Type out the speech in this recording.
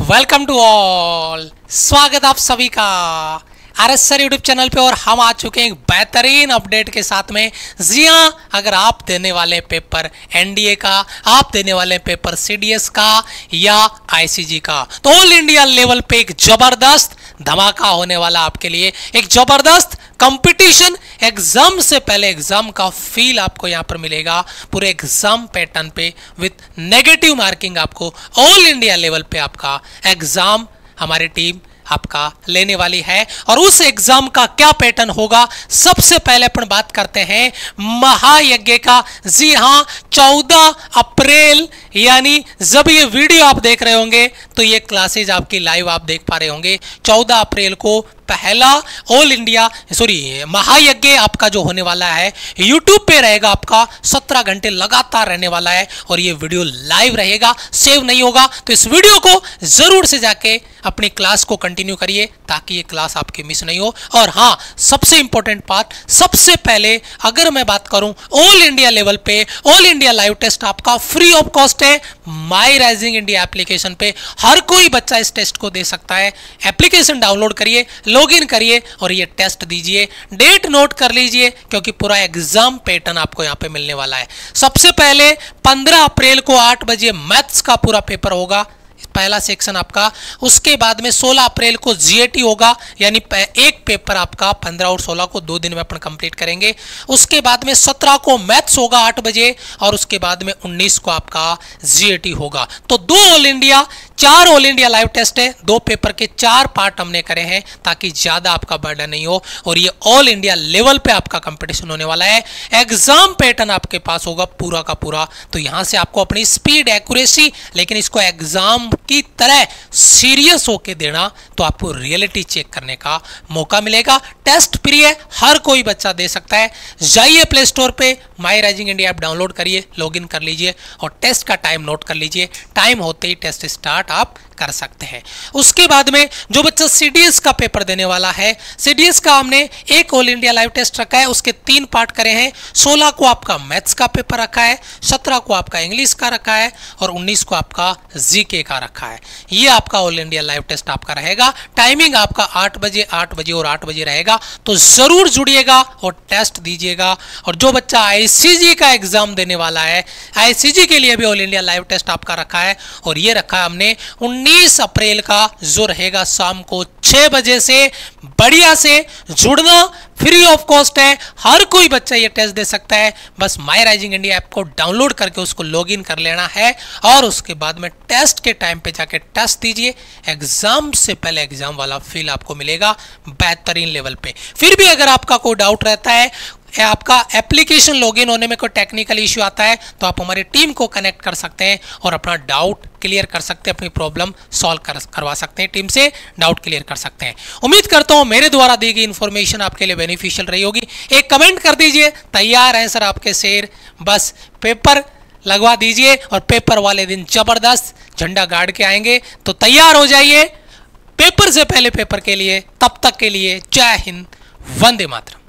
Welcome to all, स्वागत आप सभी का RS सर यूट्यूब चैनल पे। और हम आ चुके हैं एक बेहतरीन अपडेट के साथ में। जी हाँ, अगर आप देने वाले पेपर NDA का, आप देने वाले पेपर CDS का या ICG का, तो ऑल इंडिया लेवल पे एक जबरदस्त धमाका होने वाला आपके लिए। एक जबरदस्त कंपटीशन, एग्जाम से पहले एग्जाम का फील आपको यहाँ पर मिलेगा। पूरे एग्जाम पैटर्न पे विथ नेगेटिव मार्किंग आपको ऑल इंडिया लेवल पे आपका एग्जाम हमारी टीम आपका लेने वाली है। और उस एग्जाम का क्या पैटर्न होगा, सबसे पहले अपन बात करते हैं महायज्ञ का। जी हां, 14 अप्रैल, यानी जब ये वीडियो आप देख रहे होंगे तो ये क्लासेज आपकी लाइव आप देख पा रहे होंगे। 14 अप्रैल को पहला ऑल इंडिया महायज्ञ आपका जो होने वाला है यूट्यूब पे रहेगा, आपका 17 घंटे लगातार रहने वाला है। और ये वीडियो लाइव रहेगा, सेव नहीं होगा, तो इस वीडियो को जरूर से जाके अपनी क्लास को कंटिन्यू करिए ताकि ये क्लास आपकी मिस नहीं हो। और हाँ, सबसे इंपॉर्टेंट बात, सबसे पहले अगर मैं बात करूं ऑल इंडिया लेवल पे, ऑल इंडिया लाइव टेस्ट आपका फ्री ऑफ कॉस्ट है। माई राइजिंग इंडिया एप्लीकेशन पे हर कोई बच्चा इस टेस्ट को दे सकता है। एप्लीकेशन डाउनलोड करिए, लॉगिन करिए और ये टेस्ट दीजिए। डेट नोट कर लीजिए क्योंकि पूरा एग्जाम पैटर्न आपको यहाँ पे मिलने वाला है। सबसे पहले 15 अप्रैल को 8 बजे मैथ्स का पूरा पेपर होगा, पहला सेक्शन आपका। उसके बाद में 16 अप्रैल को GAT होगा, यानी एक पेपर आपका 15 और 16 को 2 दिन में अपन कंप्लीट करेंगे। उसके बाद में 17 को मैथ्स होगा 8 बजे, और उसके बाद में 19 को आपका GAT होगा। तो 2 all India, 4 all India live test है। 2 पेपर के 4 पार्ट हमने करे हैं ताकि ज़्यादा आपका बर्डन नहीं हो। और ये ऑल इंडिया लेवल पे आपका कंपटीशन होने वाला है। एग्जाम पैटर्न आपके पास होगा पूरा का पूरा। तो यहाँ से आपको अपनी स्पीड, एक्यूरेसी, लेकिन इसको एग्जाम की तरह सीरियस होके देना, तो आपको रियलिटी चेक करने का मौका मिलेगा। टेस्ट फ्री है, हर कोई बच्चा दे सकता है। जाइए प्ले स्टोर पे, my rising India app download करिए, लॉगिन कर लीजिए और टेस्ट का टाइम नोट कर लीजिए। टाइम होते ही टेस्ट स्टार्ट आप कर सकते हैं। उसके बाद में जो बच्चा CDS का पेपर देने वाला है, CDS का हमने एक ऑल इंडिया लाइव टेस्ट रखा है, उसके 3 पार्ट करे हैं। 16 को आपका मैथ्स का पेपर रखा है, 17 को आपका इंग्लिश का रखा है और 19 को आपका GK का रखा है। ये आपका ऑल इंडिया लाइव टेस्ट आपका रहेगा। टाइमिंग आपका 8 बजे और 8 बजे रहेगा। तो जरूर जुड़िएगा और टेस्ट दीजिएगा। और जो बच्चा ICG का एग्जाम देने वाला है, ICG के लिए भी ऑल इंडिया लाइव टेस्ट आपका रखा है। और ये रखा है हमने 19 अप्रैल का, जो रहेगा शाम को 6 बजे से। बढ़िया से जुड़ना, फ्री ऑफ कॉस्ट है, हर कोई बच्चा ये टेस्ट दे सकता है। बस माई राइजिंग इंडिया ऐप को डाउनलोड करके उसको लॉगिन कर लेना है। और उसके बाद में टेस्ट के टाइम पे जाके टेस्ट दीजिए। एग्जाम से पहले एग्जाम वाला फील आपको मिलेगा बेहतरीन लेवल पे। फिर भी अगर आपका कोई डाउट रहता है, आपका एप्लीकेशन लॉगिन होने में कोई टेक्निकल इश्यू आता है, तो आप हमारी टीम को कनेक्ट कर सकते हैं और अपना डाउट क्लियर कर सकते हैं, अपनी प्रॉब्लम सॉल्व करवा सकते हैं, टीम से डाउट क्लियर कर सकते हैं। उम्मीद करता हूं मेरे द्वारा दी गई इन्फॉर्मेशन आपके लिए बेनिफिशियल रही होगी। एक कमेंट कर दीजिए, तैयार हैं सर आपके शेर, बस पेपर लगवा दीजिए। और पेपर वाले दिन जबरदस्त झंडा गाड़ के आएंगे, तो तैयार हो जाइए पेपर से पहले पेपर के लिए। तब तक के लिए जय हिंद, वंदे मातरम।